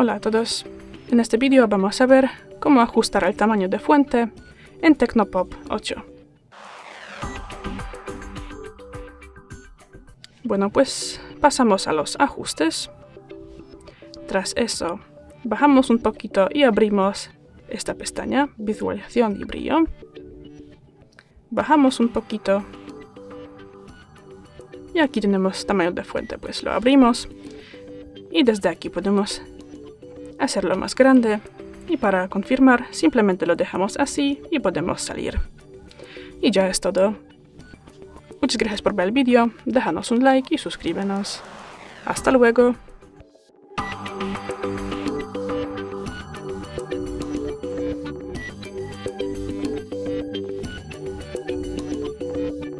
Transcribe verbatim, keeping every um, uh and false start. Hola a todos, en este vídeo vamos a ver cómo ajustar el tamaño de fuente en Tecno Pop ocho. Bueno, pues pasamos a los ajustes. Tras eso, bajamos un poquito y abrimos esta pestaña, visualización y brillo. Bajamos un poquito y aquí tenemos tamaño de fuente, pues lo abrimos y desde aquí podemos hacerlo más grande, y para confirmar simplemente lo dejamos así y podemos salir. Y ya es todo. Muchas gracias por ver el vídeo, déjanos un like y suscríbenos. Hasta luego.